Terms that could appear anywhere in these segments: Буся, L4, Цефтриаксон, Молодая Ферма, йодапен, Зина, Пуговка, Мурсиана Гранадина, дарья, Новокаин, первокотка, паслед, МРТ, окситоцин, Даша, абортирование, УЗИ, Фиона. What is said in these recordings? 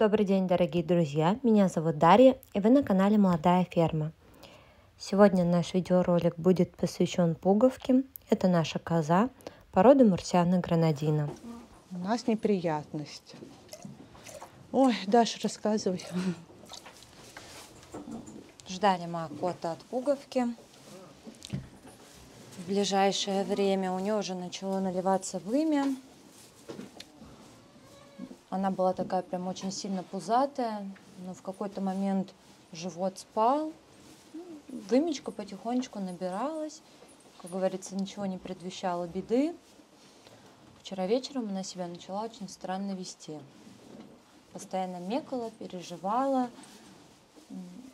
Добрый день, дорогие друзья! Меня зовут Дарья, и вы на канале Молодая Ферма. Сегодня наш видеоролик будет посвящен пуговке. Это наша коза породы Мурсиана Гранадина. У нас неприятность. Ой, Даша, рассказывай. Ждали мы кота от пуговки. В ближайшее время у нее уже начало наливаться вымя. Она была такая прям очень сильно пузатая, но в какой-то момент живот спал, вымечка потихонечку набиралась, как говорится, ничего не предвещало беды. Вчера вечером она себя начала очень странно вести. Постоянно мекала, переживала,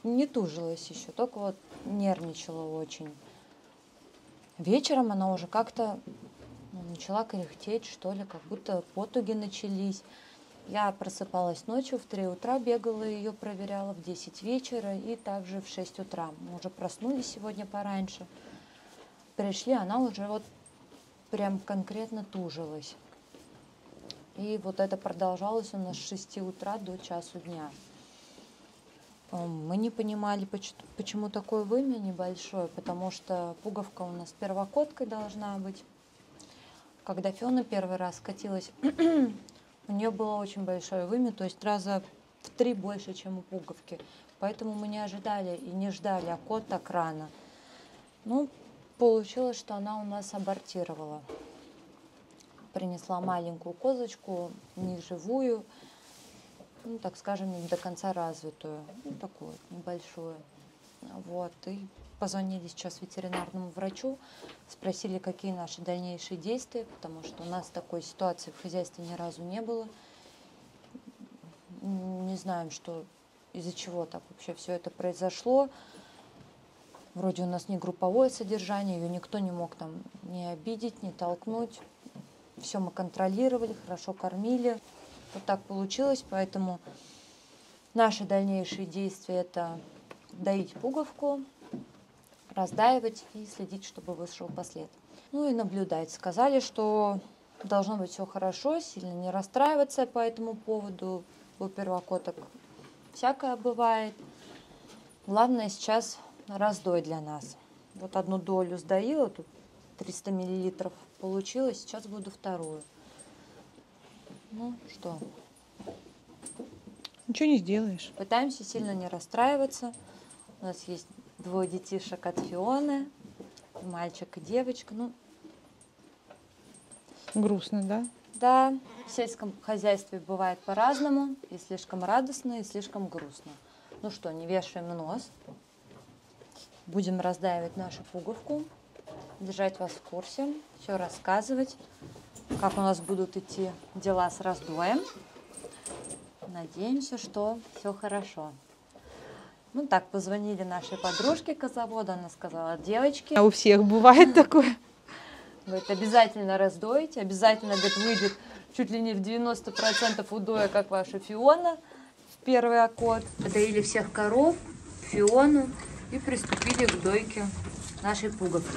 не тужилась еще, только вот нервничала очень. Вечером она уже как-то начала кряхтеть, что ли, как будто потуги начались. Я просыпалась ночью, в 3 утра бегала, ее проверяла, в 10 вечера и также в 6 утра. Мы уже проснулись сегодня пораньше. Пришли, она уже вот прям конкретно тужилась. И вот это продолжалось у нас с 6 утра до часу дня. Мы не понимали, почему такое вымя небольшое, потому что пуговка у нас первокоткой должна быть. Когда Фиона первый раз катилась, у нее было очень большое вымя, то есть раза в 3 больше, чем у пуговки. Поэтому мы не ожидали и не ждали, а кот так рано. Ну, получилось, что она у нас абортировала. Принесла маленькую козочку, неживую, ну, так скажем, не до конца развитую, ну, такую небольшую. Вот, и позвонили сейчас ветеринарному врачу, спросили, какие наши дальнейшие действия, потому что у нас такой ситуации в хозяйстве ни разу не было. Не знаем, что из-за чего так вообще все это произошло. Вроде у нас не групповое содержание, ее никто не мог там ни обидеть, ни толкнуть. Все мы контролировали, хорошо кормили. Вот так получилось, поэтому наши дальнейшие действия — это доить пуговку, раздаивать и следить, чтобы вышел послед. Ну и наблюдать. Сказали, что должно быть все хорошо, сильно не расстраиваться по этому поводу. У первокоток всякое бывает. Главное сейчас раздой для нас. Вот одну долю сдаила, тут 300 мл получилось, сейчас буду вторую. Ну что? Ничего не сделаешь. Пытаемся сильно не расстраиваться. У нас есть 2 детишек от Фионы, мальчик и девочка. Ну, грустно, да? Да, в сельском хозяйстве бывает по-разному, и слишком радостно, и слишком грустно. Ну что, не вешаем нос, будем раздаивать нашу пуговку, держать вас в курсе, все рассказывать, как у нас будут идти дела с раздоем. Надеемся, что все хорошо. Ну так, позвонили нашей подружке козовода, она сказала: девочки... А у всех бывает такое. Говорит, обязательно раздоить, обязательно, говорит, выйдет чуть ли не в 90% удоя, как ваша Фиона в первый окот. Подоили всех коров, Фиону и приступили к дойке нашей пуговки.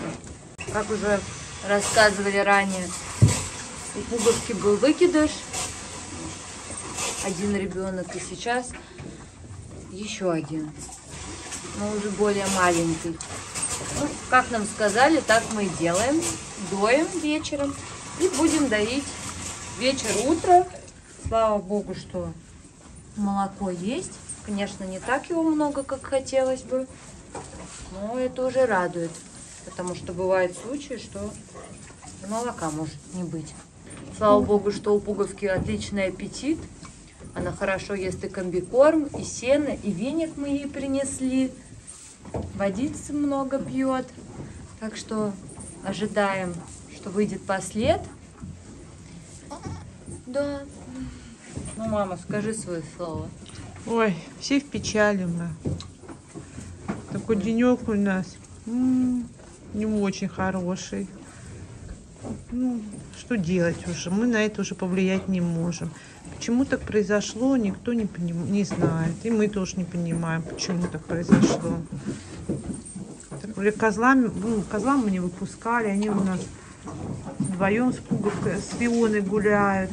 Как уже рассказывали ранее, у пуговки был выкидыш. Один ребенок, и сейчас еще один, но уже более маленький. Ну, как нам сказали, так мы и делаем. Доим вечером и будем доить вечер-утро. Слава богу, что молоко есть. Конечно, не так его много, как хотелось бы, но это уже радует, потому что бывают случаи, что молока может не быть. Слава богу, что у пуговки отличный аппетит. Она хорошо ест и комбикорм, и сено, и веник мы ей принесли. Водицы много пьет. Так что ожидаем, что выйдет послед. Да. Ну, мама, скажи свое слово. Ой, все в печали мы. Такой денек у нас не очень хороший. Ну, что делать уже? Мы на это уже повлиять не можем. Почему так произошло, никто не знает. И мы тоже не понимаем, почему так произошло. Козлам мы не выпускали, они у нас вдвоем с пуговкой, с Фионой гуляют.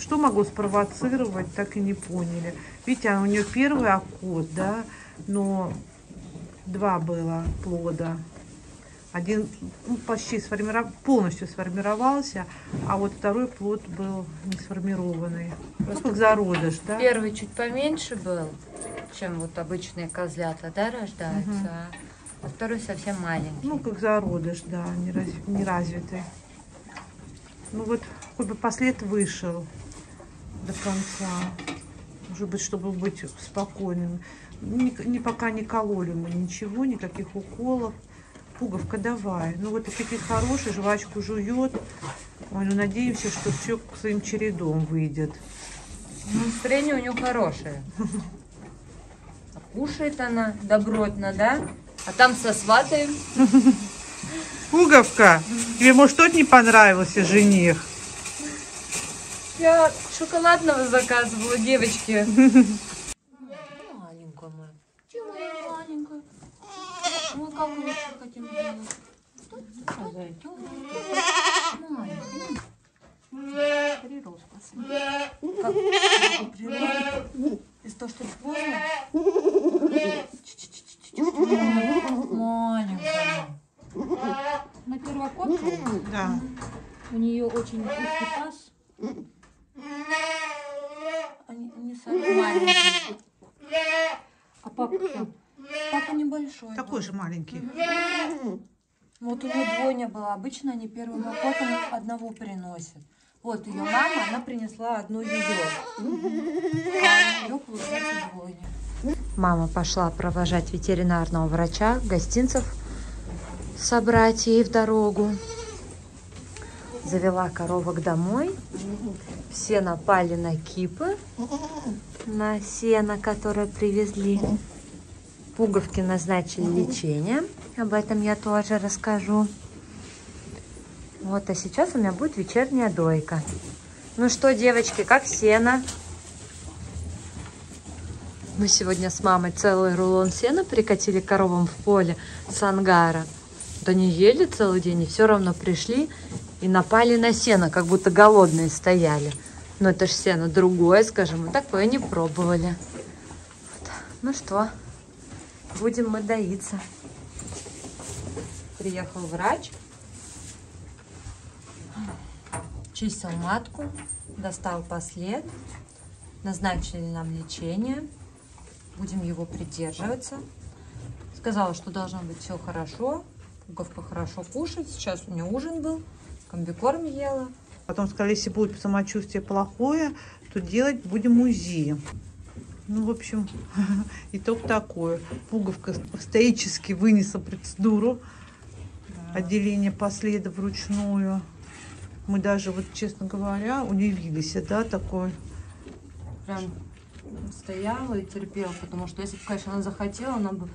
что могло спровоцировать, так и не поняли. Видите, у нее первый окот, да, но два было плода. Один почти полностью сформировался, а вот второй плод был не сформированный. Просто как зародыш, да? Первый чуть поменьше был, чем вот обычные козлята, да, рождаются, а второй совсем маленький. Ну, как зародыш, да, неразвитый. Ну вот, хоть бы послед вышел до конца, может быть, чтобы быть спокойным. Пока не кололи мы ничего, никаких уколов. Пуговка, давай. Ну вот такие хорошие, жвачку жует. Ой, ну надеемся, что все к своим чередом выйдет. Настроение у нее хорошее. А кушает она добротно, да? А там сосватаем. Пуговка, тебе, может, тот не понравился жених? Я шоколадного заказывала, девочки. Маленькая моя. Чего маленькая? Мы кого-нибудь еще хотим делать. А зайдем. Маленькая. Приростка. Как? Приростка. Из того, что сложно? Маленькая. На первокопку? Да. У нее очень узкий паз. Они самые маленькие. А папа небольшой. Такой был же маленький. Вот у нее двойня была. Обычно они первым окопом одного приносят. Вот ее мама, она принесла одну ее. А ее получается двойня. Мама пошла провожать ветеринарного врача, гостинцев собрать ей в дорогу. Завела коровок домой. Все напали на кипы, на сено, которое привезли. Пуговки назначили лечение. Об этом я тоже расскажу. Вот, а сейчас у меня будет вечерняя дойка. Ну что, девочки, как сено? Мы сегодня с мамой целый рулон сена прикатили коровам в поле с ангара. Да не ели целый день, и все равно пришли и напали на сено, как будто голодные стояли. Но это же сено другое, скажем, мы такое не пробовали. Вот. Ну что, будем мы доиться. Приехал врач, чистил матку, достал послед, назначили нам лечение, будем его придерживаться. Сказала, что должно быть все хорошо. Пуговка хорошо кушает. Сейчас у нее ужин был. Комбикорм ела. Потом сказали, если будет самочувствие плохое, то делать будем УЗИ. Ну, в общем, итог такой. Пуговка стоически вынесла процедуру отделения последа вручную. Мы даже, вот честно говоря, удивились, да, такой. Прям стояла и терпела, потому что если бы, конечно, она захотела, она бы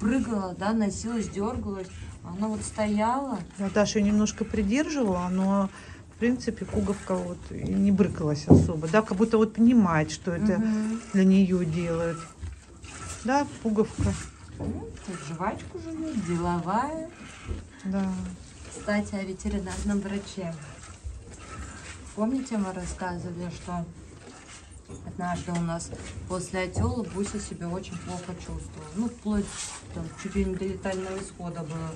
прыгала, да, носилась, дергалась. Она вот стояла. Даша ее немножко придерживала, но, в принципе, пуговка вот не брыкалась особо. Да, как будто вот понимает, что это для нее делают. Да, пуговка. Ну, тут жвачку живет, деловая. Да. Кстати, о ветеринарном враче. Помните, мы рассказывали, что однажды у нас после отела Буся себя очень плохо чувствовала. Ну, вплоть там, чуть ли не до летального исхода было.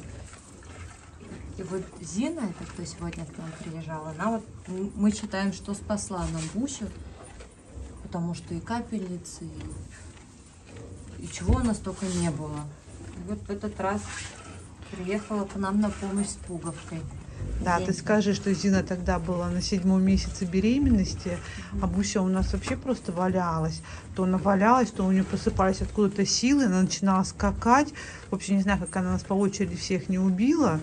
И вот Зина, это кто сегодня к нам приезжала, она вот, мы считаем, что спасла нам Бусю, потому что и капельницы, и чего у нас только не было. И вот в этот раз приехала к нам на помощь с пуговкой. Да, ты скажи, что Зина тогда была на 7-м месяце беременности, а Буся у нас вообще просто валялась. То она валялась, то у нее просыпались откуда-то силы, она начинала скакать. Вообще не знаю, как она нас по очереди всех не убила.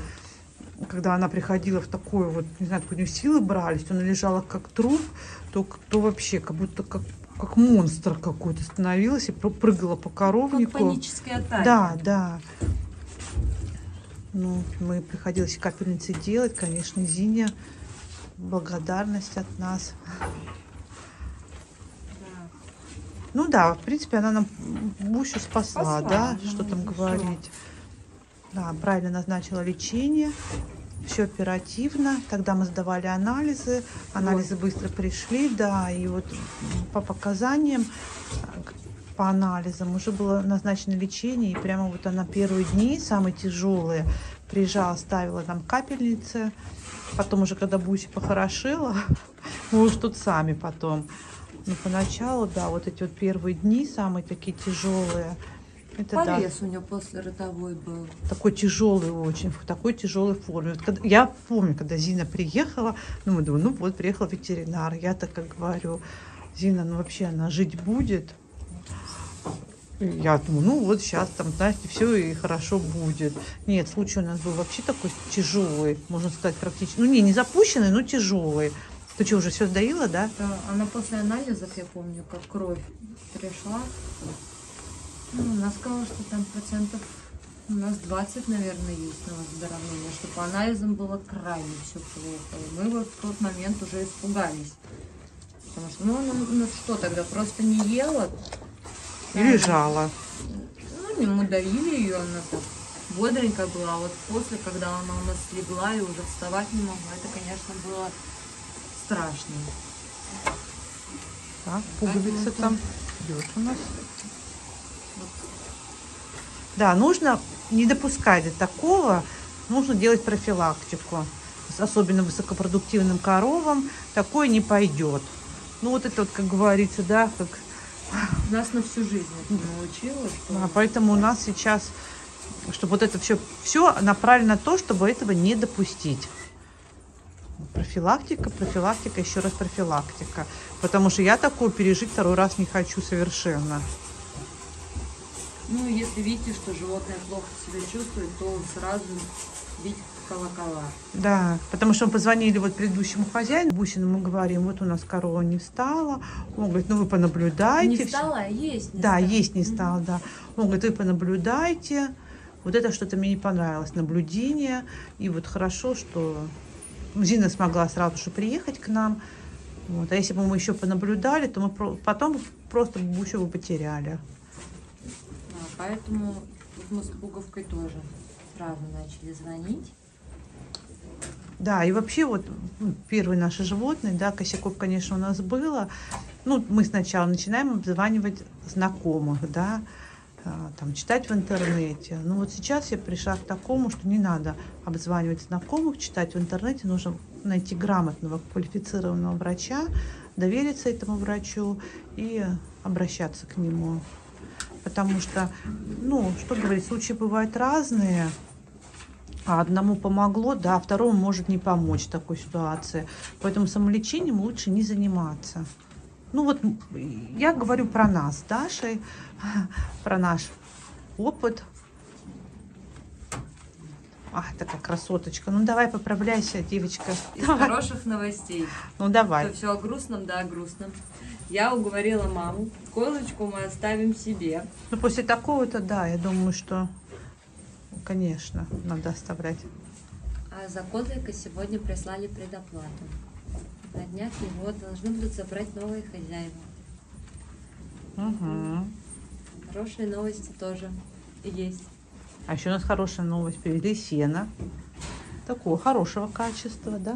Когда она приходила в такое вот, не знаю, откуда у нее силы брались, то она лежала как труп, то вообще как будто как монстр какой-то становилась и прыгала по коровнику. Как паническая атака. Да, да. Ну, мы приходилось капельницы делать, конечно, Зине благодарность от нас. Да. Ну да, в принципе, она нам Бусю спасла, да, что там говорить. Да, правильно назначила лечение, все оперативно. Тогда мы сдавали анализы, анализы быстро пришли, да, и вот по показаниям, по анализам уже было назначено лечение, и прямо вот она первые дни, самые тяжелые, приезжала, ставила там капельницы, потом уже когда Буся похорошела, мы уж тут сами потом. Но поначалу, да, вот эти вот первые дни, самые такие тяжелые. Это Полез да. у нее после родовой был. Такой тяжелый очень, в такой тяжелой форме. Вот когда, я помню, когда Зина приехала, ну, мы думаем, ну вот приехал ветеринар, я так как говорю, Зина, ну вообще она жить будет. Я думаю, ну вот сейчас там, знаете, все и хорошо будет. Нет, случай у нас был вообще такой тяжелый, можно сказать, практически. Ну не запущенный, но тяжелый. Ты что, уже все сдаила, да? Да, она после анализов, я помню, как кровь пришла. Ну, она сказала, что там процентов у нас 20, наверное, есть на выздоровление, что по анализам было крайне все плохо. И мы вот в тот момент уже испугались. Потому что, ну что тогда, просто не ела? И лежала. Ну, мы давили ее, она так бодренькая была. А вот после, когда она у нас легла и уже вставать не могла, это, конечно, было страшно. Так, пуговица там идет у нас. Да, нужно не допускать до такого, нужно делать профилактику. Особенно высокопродуктивным коровам такое не пойдет. Ну вот это вот, как говорится, да, как... У нас на всю жизнь это научилось. А поэтому у нас сейчас, чтобы вот это все направлено на то, чтобы этого не допустить. Профилактика, профилактика, еще раз профилактика. Потому что я такое пережить второй раз не хочу совершенно. Ну, если видите, что животное плохо себя чувствует, то сразу бить колокола. Да, потому что мы позвонили вот предыдущему хозяину, Бусину, мы говорим, вот у нас корова не встала. Он говорит, ну вы понаблюдайте. Не встала, а есть не стала. Да, есть не стала, да. Он говорит, вы понаблюдайте. Вот это что-то мне не понравилось, наблюдение. И вот хорошо, что Зина смогла сразу же приехать к нам. Вот. А если бы мы еще понаблюдали, то мы потом просто Бусю бы потеряли. Поэтому мы с Пуговкой тоже сразу начали звонить. Да, и вообще вот первые наши животные, да, косяков, конечно, у нас было. Ну, мы сначала начинаем обзванивать знакомых, да, там, читать в интернете. Но вот сейчас я пришла к такому, что не надо обзванивать знакомых, читать в интернете. Нужно найти грамотного, квалифицированного врача, довериться этому врачу и обращаться к нему. Потому что, ну, что говорить, случаи бывают разные. А одному помогло, да, а второму может не помочь в такой ситуации. Поэтому самолечением лучше не заниматься. Ну вот я говорю про нас с Дашей, про наш опыт. Ах, такая красоточка. Ну давай, поправляйся, девочка. Из хороших новостей. Ну давай. Это все о грустном, да, о грустном. Я уговорила маму. Колочку мы оставим себе. Ну после такого-то, да, я думаю, что, конечно, надо оставлять. А за козлика сегодня прислали предоплату. На днях его должны будут забрать новые хозяева. Угу. Хорошие новости тоже есть. А еще у нас хорошая новость. Привезли сено. Такого хорошего качества, да?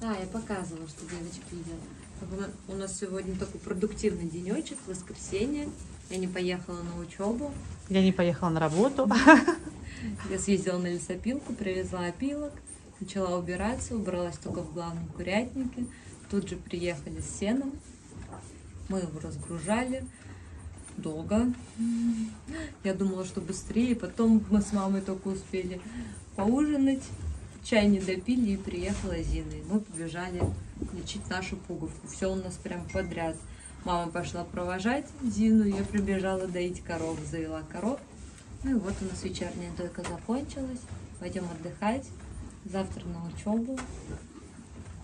Да, я показывала, что девочки едят. У нас сегодня такой продуктивный денечек, воскресенье. Я не поехала на учебу. Я не поехала на работу. Я съездила на лесопилку, привезла опилок. Начала убираться, убралась только в главном курятнике. Тут же приехали с сеном. Мы его разгружали. Долго. Я думала, что быстрее. Потом мы с мамой только успели поужинать. Чай не допили, и приехала Зина. И мы побежали лечить нашу Пуговку. Все у нас прям подряд. Мама пошла провожать Зину. Я прибежала доить коров. Завела коров. Ну и вот у нас вечерняя дойка закончилась. Пойдем отдыхать. Завтра на учебу.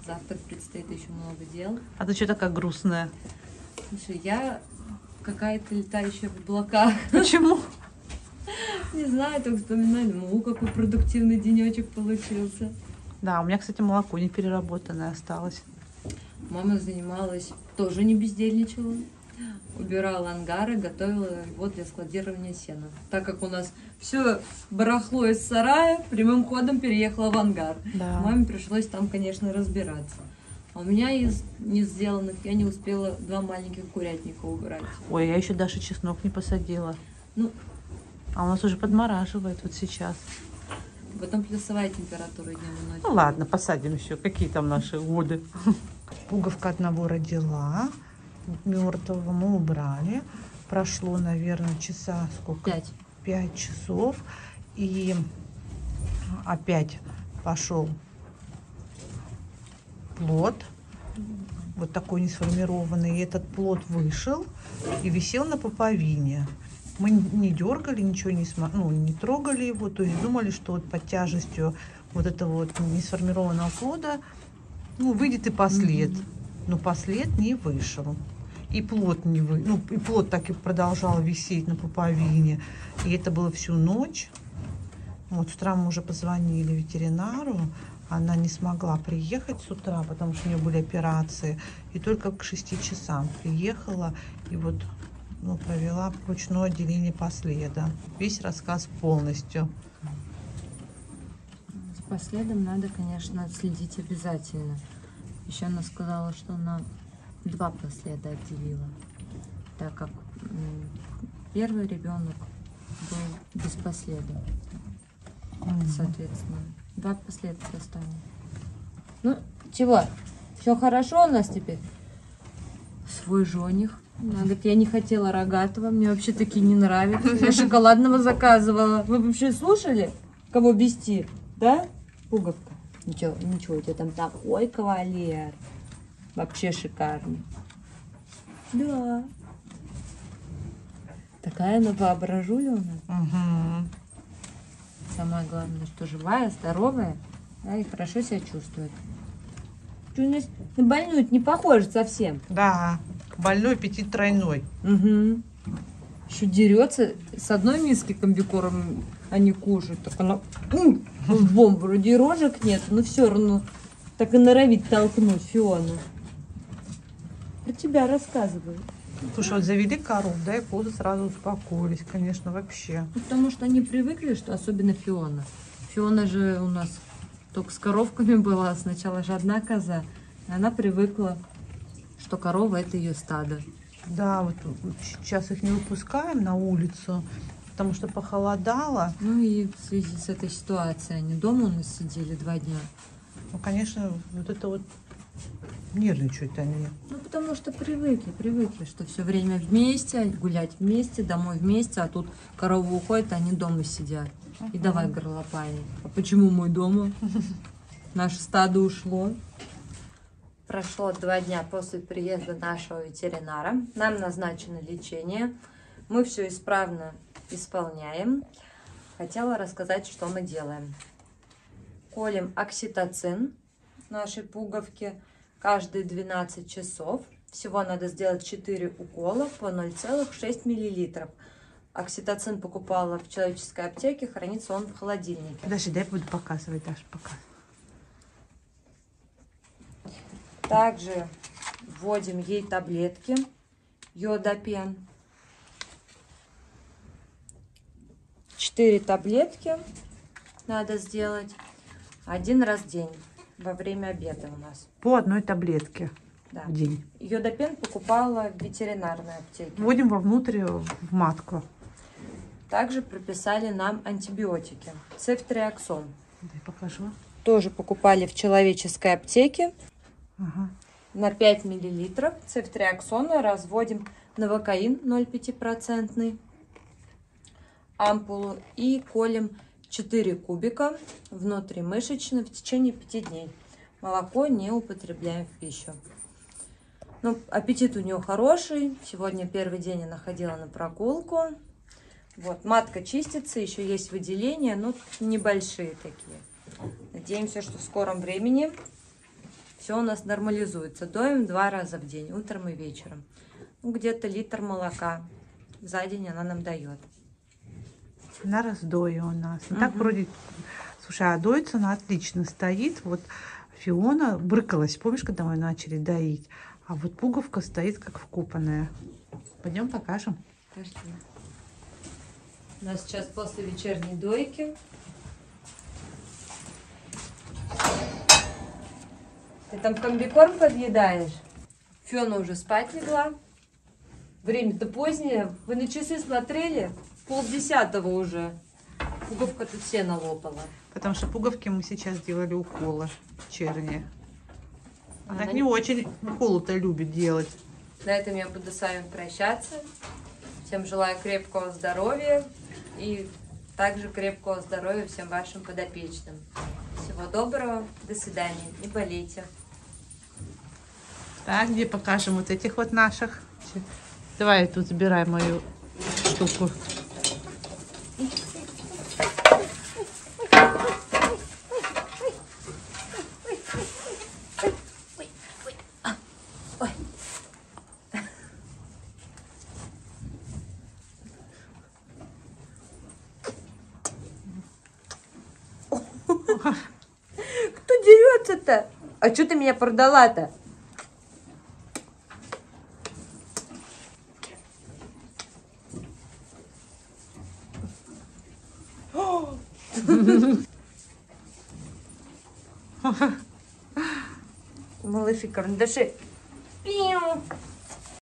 Завтра предстоит еще много дел. А ты что такая грустная? Слушай, я... какая-то летающая в облаках. Почему? Не знаю, только вспоминали. Ну, какой продуктивный денечек получился. Да, у меня, кстати, молоко не переработанное осталось. Мама занималась, тоже не бездельничала. убирала ангары, готовила его для складирования сена. Так как у нас все барахло из сарая прямым ходом переехало в ангар. Да. Маме пришлось там, конечно, разбираться. А у меня из не сделанных я не успела 2 маленьких курятника убрать. Ой, я еще Даше чеснок не посадила. Ну, а у нас уже подмораживает вот сейчас. Потом плюсовая температура днем и ночью. Ну ладно, посадим еще. Какие там наши годы. Пуговка одного родила. Мертвого мы убрали. Прошло, наверное, часа сколько? 5 часов. И опять пошел плод. Вот такой несформированный. И этот плод вышел и висел на пуповине. Мы не дергали, ничего не трогали его. То есть думали, что вот под тяжестью вот этого вот несформированного плода выйдет и послед. Но послед не вышел. И плод не вы... ну, и плод так и продолжал висеть на пуповине. И это было всю ночь. Вот с утра мы уже позвонили ветеринару. Она не смогла приехать с утра, потому что у нее были операции. И только к 6 часам приехала. И вот провела ручное деление последа. Весь рассказ полностью. С последом надо, конечно, отследить обязательно. Еще она сказала, что она 2 последа отделила, так как первый ребенок был без последа. Соответственно, 2 последа достали. Ну, чего? Все хорошо у нас теперь? Свой жених. Она говорит, я не хотела рогатого, мне вообще такие не нравятся. Я шоколадного заказывала. Вы вообще слушали, кого вести? Да? Пуговка. Ничего, ничего, у тебя там такой кавалер. Вообще шикарный. Да. Такая новоображуленная. Угу. Самое главное, что живая, здоровая, да, и хорошо себя чувствует. На больную не похоже совсем. Да, больной аппетит тройной. Угу. Еще дерется, с одной миски комбикором они кушают, так она лбом, вроде и рожек нет, но все равно так и норовит толкнуть Фиону. Про тебя рассказывают. Слушай, вот завели коров, да, и позы сразу успокоились, конечно, вообще. Потому что они привыкли, что особенно Фиона. Фиона же у нас только с коровками была, сначала же одна коза, и она привыкла, что корова — это ее стадо. Да, вот сейчас их не выпускаем на улицу, потому что похолодало. Ну и в связи с этой ситуацией они дома у нас сидели 2 дня. Ну, конечно, вот это вот нервничают они. Ну, потому что привыкли, что все время вместе, гулять вместе, домой вместе, а тут корова уходит, а они дома сидят. И давай горлопани. А почему мы дома? Наше стадо ушло. Прошло 2 дня после приезда нашего ветеринара. Нам назначено лечение. Мы все исправно исполняем. Хотела рассказать, что мы делаем. Колем окситоцин нашей пуговки каждые 12 часов. Всего надо сделать 4 укола по 0,6 мл. Окситоцин покупала в человеческой аптеке, хранится он в холодильнике. Подожди, дай я буду показывать, Даша, пока. Также вводим ей таблетки йодапен. 4 таблетки надо сделать 1 раз в день во время обеда у нас. По 1 таблетке, да, в день. Йодапен покупала в ветеринарной аптеке. Вводим вовнутрь, в матку. Также прописали нам антибиотики. Цефтриаксон. Дай покажу. Тоже покупали в человеческой аптеке. Ага. На 5 мл цефтриаксона разводим новокаин 0,5%, ампулу, и колем 4 кубика внутримышечно в течение 5 дней. Молоко не употребляем в пищу. Ну, аппетит у нее хороший. Сегодня первый день она ходила на прогулку. Вот, матка чистится, еще есть выделения, но небольшие такие. Надеемся, что в скором времени все у нас нормализуется. Доим 2 раза в день, утром и вечером. Ну, где-то литр молока за день она нам дает. На раздое у нас. Угу. Так вроде, слушай, а доится она отлично, стоит. Вот Фиона брыкалась, помнишь, когда мы начали доить? А вот пуговка стоит как вкопанная. Пойдем покажем. Пошли. У нас сейчас после вечерней дойки. Ты там комбикорм подъедаешь? Фиона уже спать легла. Время-то позднее. Вы на часы смотрели? 9:30 уже. Пуговка тут все налопала. Потому что пуговки мы сейчас делали уколы вчерние. Она не очень уколы-то любит делать. На этом я буду с вами прощаться. Всем желаю крепкого здоровья. И также крепкого здоровья всем вашим подопечным. Всего доброго. До свидания. Не болейте. Так, где покажем вот этих вот наших. Давай я тут забирай мою штуку. Кто дерется-то? А что ты меня продала-то? Малыши карандаши.